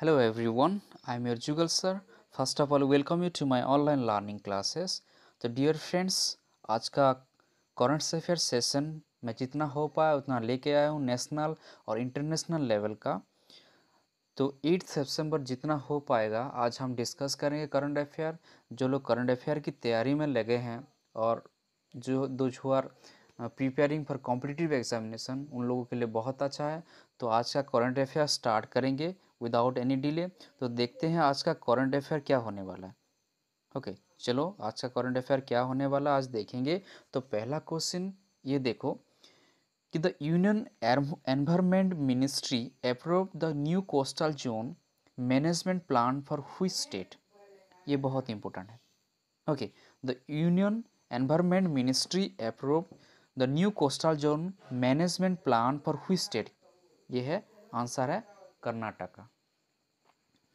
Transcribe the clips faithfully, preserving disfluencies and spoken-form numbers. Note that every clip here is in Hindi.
Hello everyone, I am your Jugal sir. First of all, welcome you to my online learning classes. तो dear friends, आज का current affair सेशन मैं जितना हो पाया उतना लेके आया हूँ नेशनल और इंटरनेशनल लेवल का। तो आठ सितंबर जितना हो पाएगा आज हम डिस्कस करेंगे करंट अफेयर। जो लोग करंट अफेयर की तैयारी में लगे हैं और जो those who are preparing for competitive examination, उन लोगों के लिए बहुत अच्छा है। तो आज का करंट अफेयर स्टार्ट करेंगे विदाउट एनी डिले। तो देखते हैं आज का करंट अफेयर क्या होने वाला है। ओके okay, चलो आज का करंट अफेयर क्या होने वाला आज देखेंगे। तो पहला क्वेश्चन ये देखो कि the union environment ministry approve the new coastal zone management plan for which state. ये बहुत इंपॉर्टेंट है। Okay, the union environment ministry approve the new coastal zone management plan for which state. ये है आंसर है कर्नाटका।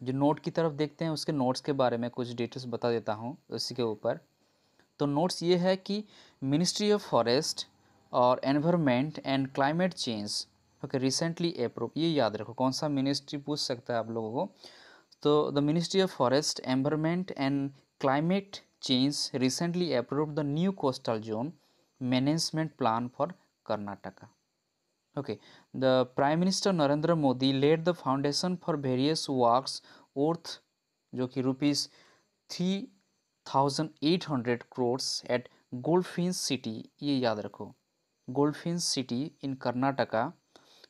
जो नोट की तरफ देखते हैं उसके नोट्स के बारे में कुछ डिटेल्स बता देता हूँ उसी के ऊपर। तो नोट्स ये है कि मिनिस्ट्री ऑफ फॉरेस्ट और environment and climate change okay recently approve. ये याद रखो कौन सा मिनिस्ट्री पूछ सकता है आप लोगों को। तो the ministry of forest environment and climate change recently approve the new coastal zone management plan for Karnataka. Okay, the prime minister Narendra Modi led the foundation for various works worth जो कि rupees three thousand eight hundred crores at Goldfinch city. ये याद रखो Goldfinch city in Karnataka.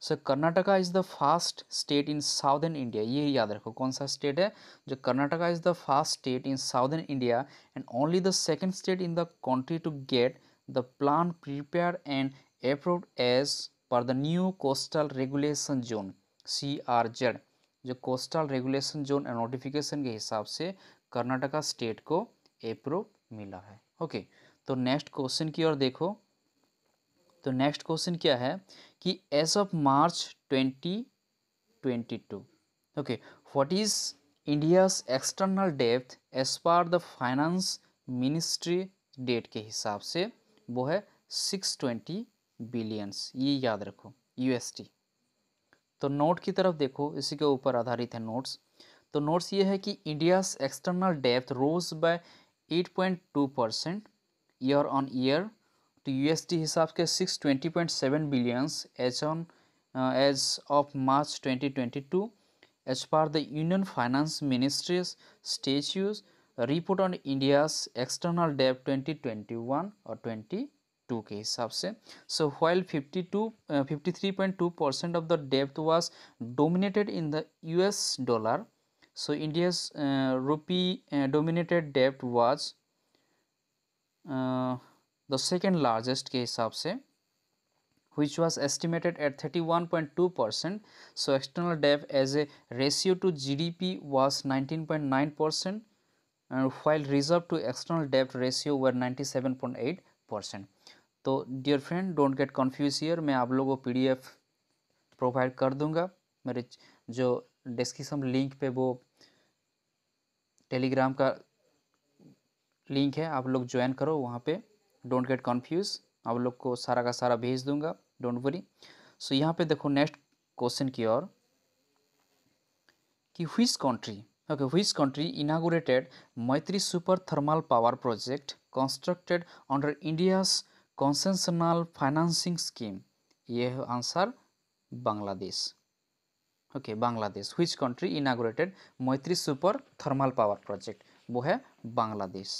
So Karnataka is the first state in southern India. ये याद रखो कौन सा स्टेट है जो Karnataka is the first state in southern India and only the second state in the country to get the plan prepared and approved as per the new coastal regulation zone C R Z. जो coastal regulation zone and notification के हिसाब से कर्नाटका स्टेट को अप्रूव मिला है। ओके okay, तो नेक्स्ट क्वेश्चन की ओर देखो। तो नेक्स्ट क्वेश्चन क्या है कि as of March twenty twenty two okay what is India's external डेब्ट as per the finance ministry date के हिसाब से वो है सिक्स ट्वेंटी बिलियंस। ये याद रखो यूएसडी। तो नोट की तरफ देखो इसी के ऊपर आधारित है नोट्स। तो नोट्स ये है कि इंडियाज एक्सटर्नल डेब्ट rose by eight point two percent year on year तो यूएसडी हिसाब के six twenty point seven billions as on as of March twenty twenty two as per the union finance ministry's status report on India's external डेब्ट ट्वेंटी ट्वेंटी वन और ट्वेंटी टू के हिसाब से। So while fifty two fifty three point two percent of the डेब्ट was dominated in the US dollar. So India's rupee dominated डेब्ट वाज द सेकेंड लार्जेस्ट के हिसाब से which was estimated at thirty one point two percent. So external डेब्ट as a ratio to G D P was nineteen point nine percent and while reserve to external डेब्ट ratio were ninety seven point eight percent. तो dear friend don't get confuse here, मैं आप लोगों को पी डी एफ प्रोवाइड कर दूंगा मेरे जो डिस्क्रिप्शन लिंक पे, वो टेलीग्राम का लिंक है आप लोग ज्वाइन करो वहाँ पे। डोंट गेट कन्फ्यूज, आप लोग को सारा का सारा भेज दूंगा, डोंट वरी। सो यहाँ पे देखो नेक्स्ट क्वेश्चन की ओर कि which country okay which country inaugurated Maitri super thermal power project constructed under India's concessional financing scheme. ये है answer Bangladesh. Okay Bangladesh which country inaugurated Maitri super thermal power project, वो है Bangladesh.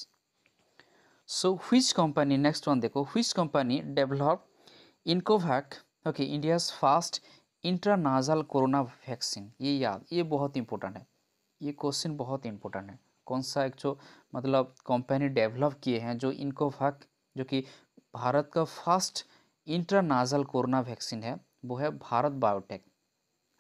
So which company next one देखो which company develop iNCOVACC okay India's first intranasal corona vaccine. ये याद ये बहुत इंपॉर्टेंट है, ये क्वेश्चन बहुत इंपॉर्टेंट है। कौन सा एक जो मतलब कंपनी डेवलप किए हैं जो इनकोवैक जो कि भारत का फर्स्ट इंट्रानाजल कोरोना वैक्सीन है वो है Bharat biotech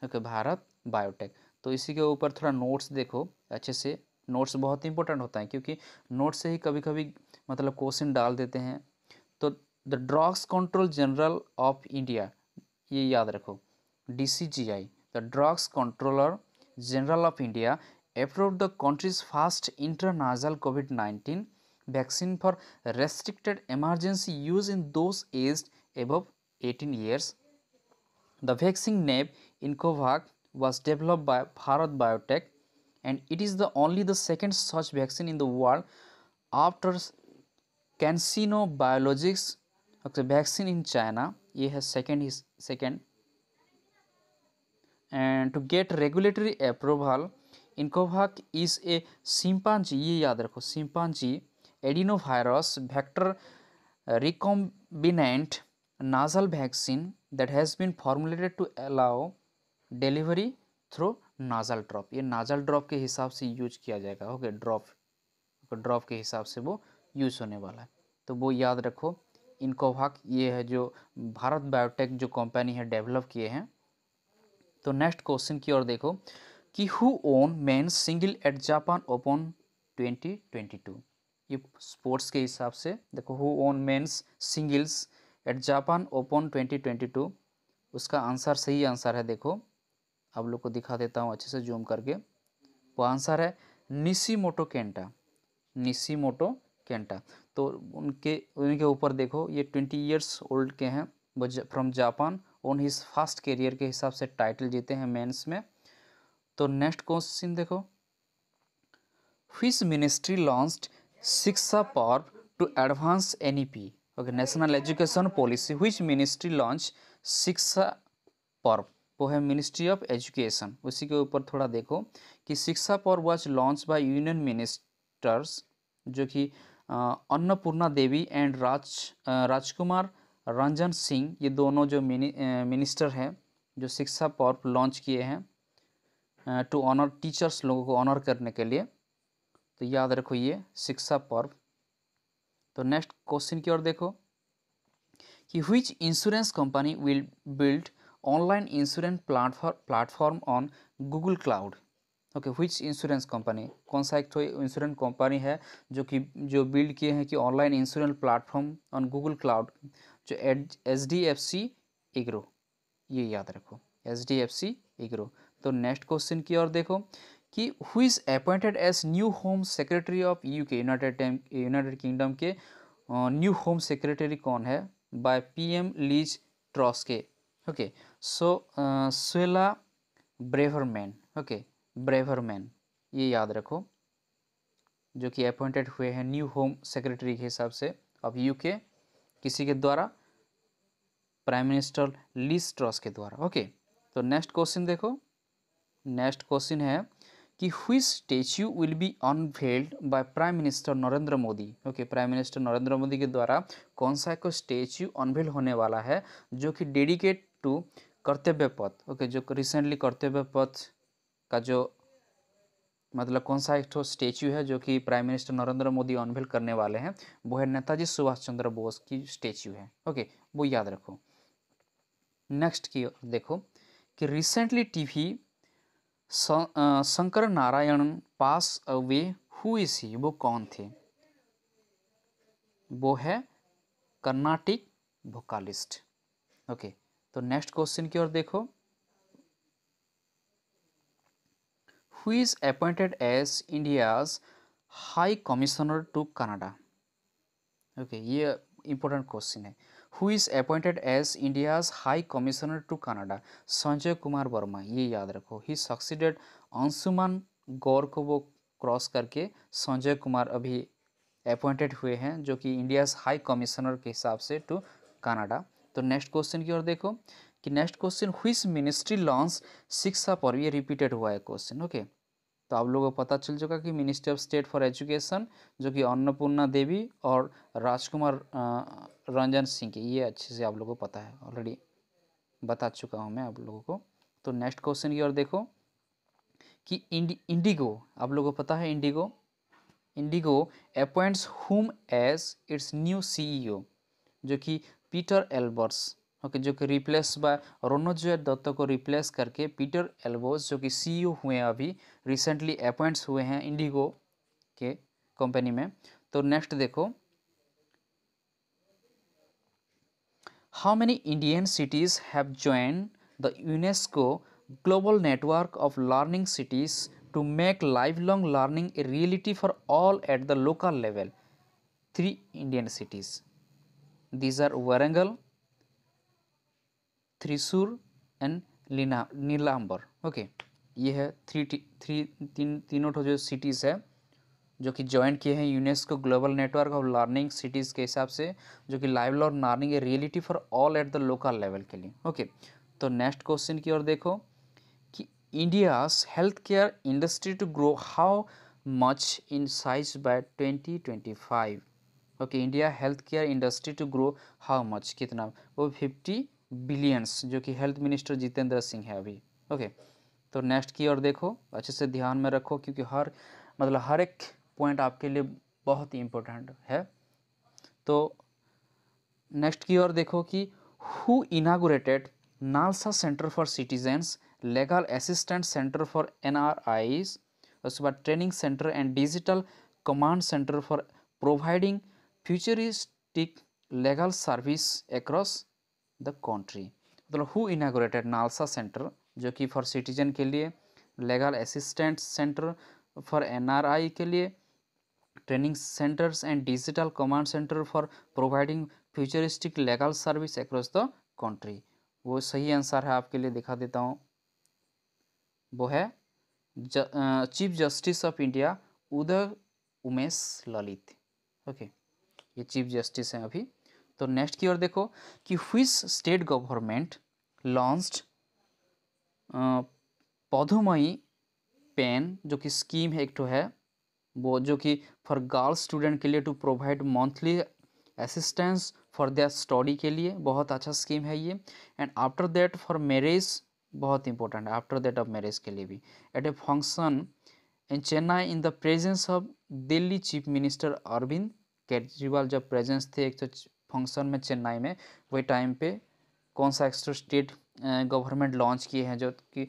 okay Bharat biotech. तो इसी के ऊपर थोड़ा नोट्स देखो अच्छे से। नोट्स बहुत इंपॉर्टेंट होता है क्योंकि नोट्स से ही कभी कभी मतलब क्वेश्चन डाल देते हैं। तो the drugs control general of India, ये याद रखो D C G I the drugs controller general of India approved the country's first intranasal COVID nineteen vaccine for restricted emergency use in those aged above eighteen years. The vaccine name iNCOVACC was developed by Bharat Biotech, and it is the only the second such vaccine in the world after CanSino Biologics vaccine in China. ये है second is second. And to get regulatory approval, Incovac is a chimpanzee, ये याद रखो chimpanzee adenovirus vector recombinant nasal vaccine that has been formulated to allow delivery through nasal drop. ये nasal drop के हिसाब से यूज किया जाएगा. ओके ड्रॉप ड्रॉप के हिसाब से वो यूज होने वाला है, तो वो याद रखो. इनकोवाक ये है जो भारत बायोटेक जो कंपनी है डेवलप किए हैं. तो नेक्स्ट क्वेश्चन की ओर देखो कि who won men single at Japan Open twenty twenty two. ये स्पोर्ट्स के हिसाब से देखो who won men's singles at Japan Open twenty twenty two. उसका आंसर सही आंसर है, देखो आप लोग को दिखा देता हूँ अच्छे से जूम करके. वो आंसर है निशिमोटो केंटा, निशिमोटो केंटा. तो उनके उनके ऊपर देखो ये ट्वेंटी इयर्स ओल्ड के हैं from Japan. On his first career के हिसाब से टाइटल जीते हैं मेंस में. तो नेक्स्ट क्वेश्चन देखो, which ministry launched Shiksha Parv to advance N E P. Okay national education policy. Which ministry launch Shiksha Parv, वो है मिनिस्ट्री ऑफ एजुकेशन. उसी के ऊपर थोड़ा देखो कि Shiksha Parv was launch by union ministers जो कि अन्नपूर्णा देवी एंड राज राजकुमार रंजन सिंह, ये दोनों जो मिनि, मिनिस्टर हैं जो शिक्षा पर्व लॉन्च किए हैं टू ऑनर टीचर्स, लोगों को ऑनर करने के लिए. तो याद रखो ये शिक्षा पर्व. तो नेक्स्ट क्वेश्चन की ओर देखो कि which insurance company will build online insurance platform platform on Google cloud. Okay which insurance company, कौन सा एक तो इंश्योरेंस कंपनी है जो कि जो बिल्ड किए हैं कि online insurance platform on Google cloud, जो एच डी एफ सी एग्रो, ये याद रखो एच डी एफ सी एग्रो. तो नेक्स्ट क्वेश्चन की ओर देखो कि who is appointed as new home secretary of UK, United United Kingdom के न्यू होम सेक्रेटरी कौन है बाय पीएम लीज ट्रॉस के. Okay so Suella Braverman. Okay Braverman ये याद रखो जो कि अपॉइंटेड हुए हैं न्यू होम सेक्रेटरी के हिसाब से ऑफ यूके किसी के द्वारा, प्राइम मिनिस्टर लीज ट्रॉस के द्वारा. ओके तो नेक्स्ट क्वेश्चन देखो, नेक्स्ट क्वेश्चन है कि हुई statue will be unveiled by prime minister Narendra Modi. Okay prime minister Narendra Modi के द्वारा कौन सा एक स्टेच्यू अनवेल होने वाला है जो कि डेडिकेट टू कर्तव्य पथ. ओके जो रिसेंटली कर्तव्य पथ का जो मतलब कौन सा एक स्टेच्यू है जो कि prime minister Narendra Modi unveil करने वाले हैं, वो है नेताजी सुभाष चंद्र बोस की स्टेच्यू है. ओके वो याद रखो. नेक्स्ट की देखो कि recently T V Shankar Narayan pass away, who is he, वो कौन थे, वो है कर्नाटिक वोकालिस्ट. ओके तो नेक्स्ट क्वेश्चन की ओर देखो, who is appointed as India's high commissioner to Canada. Okay ये इंपॉर्टेंट क्वेश्चन है. Who is appointed as India's high commissioner to Canada, Sanjay Kumar Verma, ये याद रखो. ही सक्सीडेड अंशुमान गौर को, वो क्रॉस करके संजय कुमार अभी अपॉइंटेड हुए हैं जो कि इंडियाज हाई कमिश्नर के हिसाब से टू कनाडा. तो नेक्स्ट क्वेश्चन की ओर देखो कि next question which ministry launch Shiksha Parv, ये रिपीटेड हुआ है क्वेश्चन. ओके तो आप लोगों को पता चल चुका कि ministry of state for education जो कि अन्नपूर्णा देवी और राजकुमार रंजन सिंह की, ये अच्छे से आप लोगों को पता है, ऑलरेडी बता चुका हूँ मैं आप लोगों को. तो नेक्स्ट क्वेश्चन की ओर देखो कि इंडी इंडिगो आप लोगों को पता है IndiGo Indigo appoints whom as its new C E O, जो कि पीटर एल्बर्स. ओके जो कि रिप्लेस बाय रोनोजोय दत्ता को रिप्लेस करके पीटर एल्बर्स जो कि सी ई ओ हुए हैं अभी रिसेंटली अपॉइंट्स हुए हैं इंडिगो के कंपनी में. तो नेक्स्ट देखो, how many Indian cities have join the UNESCO global network of learning cities to make life long learning a reality for all at the local level. Three Indian cities, these are Warangal, Thrissur and लीना नीलांबर। ओके, ये है थ्री थ्री तीन तीनों जो सिटीज़ है जो कि ज्वाइन किए हैं UNESCO global network of learning cities के हिसाब से, जो कि life long learning a reality for all at the local level के लिए। ओके, तो नेक्स्ट क्वेश्चन की ओर देखो कि India's health care industry to grow how much in size by twenty twenty five. Okay, India health care industry to grow how much, कितना, वो फिफ्टी बिलियंस, जो कि हेल्थ मिनिस्टर जितेंद्र सिंह है अभी। ओके, तो नेक्स्ट की ओर देखो, अच्छे से ध्यान में रखो क्योंकि हर मतलब हर एक पॉइंट आपके लिए बहुत ही इम्पोर्टेंट है। तो नेक्स्ट की ओर देखो कि who inaugurated NALSA centre for citizens, legal assistant centre for N R Is, उसके बाद training centre and digital command centre for providing futuristic legal service across the country. मतलब हु इनागुरेटेड नालसा सेंटर, जो कि फॉर सिटीजन के लिए, legal assistant centre for N R I के लिए, training centres and digital command centre for providing futuristic legal service across the country. वो सही आंसर है आपके लिए, दिखा देता हूँ, वो है chief justice of India Uday Umesh Lalit. Okay, ये चीफ जस्टिस हैं अभी। तो नेक्स्ट की ओर देखो कि which state government launched Pudhumai Penn, जो कि स्कीम है एक तो है वो, जो कि फॉर गर्ल स्टूडेंट के लिए to provide monthly assistance for their study के लिए, बहुत अच्छा स्कीम है ये। And after that for marriage, बहुत इंपॉर्टेंट है आफ्टर दैट ऑफ मैरिज के लिए भी। At a function in Chennai in the presence of Delhi chief minister Arvind Kejriwal जब प्रेजेंस थे, एक तो फंक्शन में चेन्नई में, वही टाइम पे कौन सा एक्स्ट्रा स्टेट गवर्नमेंट लॉन्च किए हैं जो कि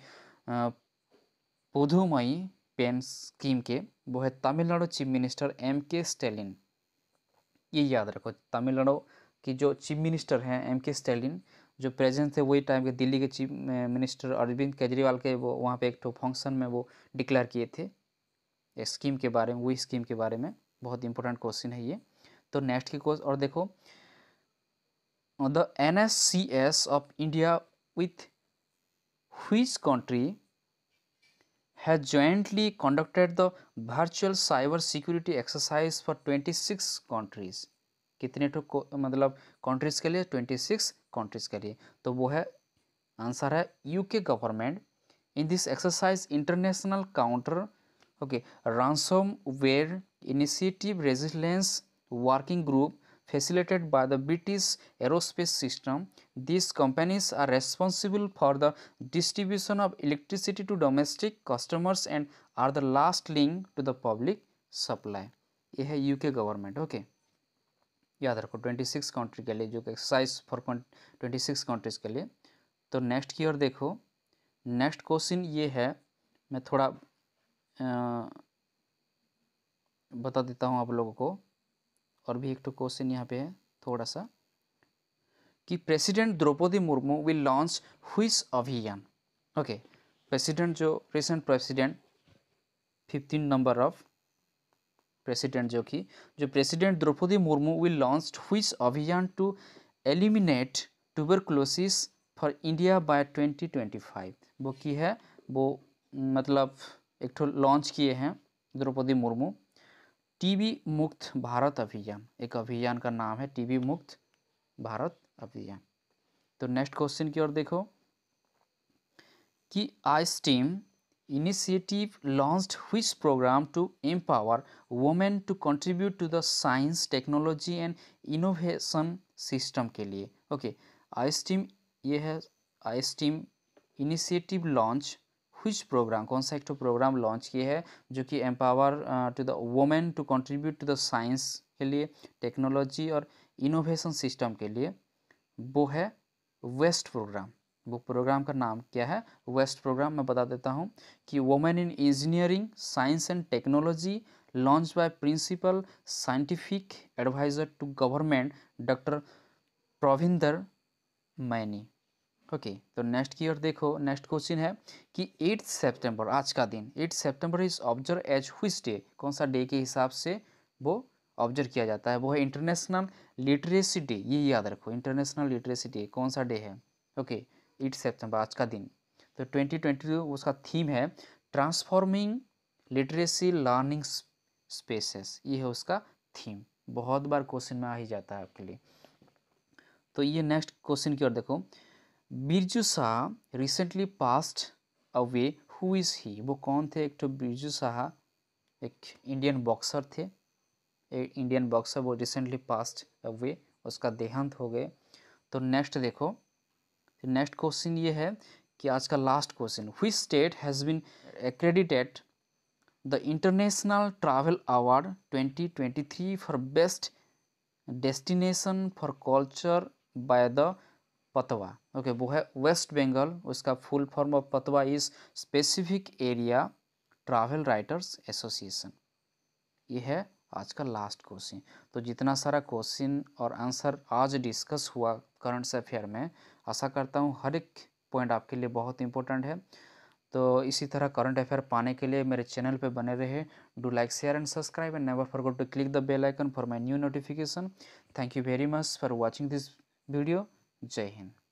पुधुमई पेन स्कीम के, वो है Tamil Nadu chief minister M K Stalin. ये याद रखो, तमिलनाडु की जो चीफ मिनिस्टर हैं एम के स्टेलिन, जो प्रेजेंट थे वही टाइम के दिल्ली के चीफ मिनिस्टर अरविंद केजरीवाल के, वो वहाँ पे एक तो फंक्शन में वो डिक्लेयर किए थे इस स्कीम के बारे में, वही स्कीम के बारे में। बहुत इंपॉर्टेंट क्वेश्चन है ये। तो नेक्स्ट की क्वेश्चन और देखो, the N S C S of India with which country has jointly conducted the virtual cyber security exercise for twenty-six countries। कितने तो मतलब countries के लिए, twenty-six countries के लिए, तो वो है आंसर है UK government. In this exercise international counter okay ransomware initiative resilience working group facilitated by the British aerospace system, these companies are responsible for the distribution of electricity to domestic customers and are the last link to the public supply। ये है यूके गवर्नमेंट। ओके, याद रखो छब्बीस कंट्री के लिए, जो एक्सरसाइज फॉर छब्बीस कंट्रीज के लिए। तो नेक्स्ट की ओर देखो, नेक्स्ट क्वेश्चन ये है, मैं थोड़ा आ, बता देता हूँ आप लोगों को, और भी एक तो क्वेश्चन यहाँ पे है थोड़ा सा कि president Draupadi Murmu will launch which अभियान। ओके, प्रेसिडेंट जो recent president fifteen number of president जो कि जो president Draupadi Murmu will launch which अभियान to eliminate tuberculosis for India by twenty twenty five. वो की है वो मतलब एक तो लॉन्च किए हैं द्रौपदी मुर्मू, टीबी मुक्त भारत अभियान, एक अभियान का नाम है टीबी मुक्त भारत अभियान। तो नेक्स्ट क्वेश्चन की ओर देखो कि iSTEM initiative launched which programme to empower women to contribute to the science technology and innovation system के लिए। ओके, आईस्टीम ये है iSTEM initiative launch which programme, कौन सा एक तो प्रोग्राम लॉन्च किया है जो कि empower to the women to contribute to the science के लिए, टेक्नोलॉजी और इनोवेशन सिस्टम के लिए, वो है वेस्ट प्रोग्राम। वो प्रोग्राम का नाम क्या है, वेस्ट प्रोग्राम। मैं बता देता हूँ कि women in engineering science and technology launch by principal scientific adviser to government doctor Parvinder Maini. Okay, तो नेक्स्ट की ओर देखो, नेक्स्ट क्वेश्चन है कि आठ सितंबर, आज का दिन आठ सितंबर is observe as which day, कौन सा डे के हिसाब से वो ऑब्जर्व किया जाता है, वो है इंटरनेशनल लिटरेसी डे। ये याद रखो, इंटरनेशनल लिटरेसी डे कौन सा डे है। ओके, आठ सितंबर आज का दिन। तो ट्वेंटी ट्वेंटी टू उसका थीम है ट्रांसफॉर्मिंग लिटरेसी लर्निंग स्पेसेस, ये है उसका थीम, बहुत बार क्वेश्चन में आ ही जाता है आपके लिए। तो ये नेक्स्ट क्वेश्चन की ओर देखो, Birju Shah recently passed away, who is he, वो कौन थे। एक तो बिरजू शाह एक इंडियन बॉक्सर थे, एक इंडियन बॉक्सर, वो रिसेंटली पास्ट अवे, उसका देहांत हो गए। तो नेक्स्ट देखो, नेक्स्ट क्वेश्चन ये है कि आज का last question, which state has been accredited the international travel award twenty twenty three for best destination for culture by the PATWA. Okay, वो है वेस्ट बंगाल, उसका full form of PATWA is specific area travel writers association. ये है आज का लास्ट क्वेश्चन। तो जितना सारा क्वेश्चन और आंसर आज डिस्कस हुआ करंट अफेयर में, आशा करता हूँ हर एक पॉइंट आपके लिए बहुत इंपॉर्टेंट है। तो इसी तरह करंट अफेयर पाने के लिए मेरे चैनल पे बने रहे। Do like share and subscribe and never forget to click the bell icon for my new notification. Thank you very much for watching this video. जय हिंद।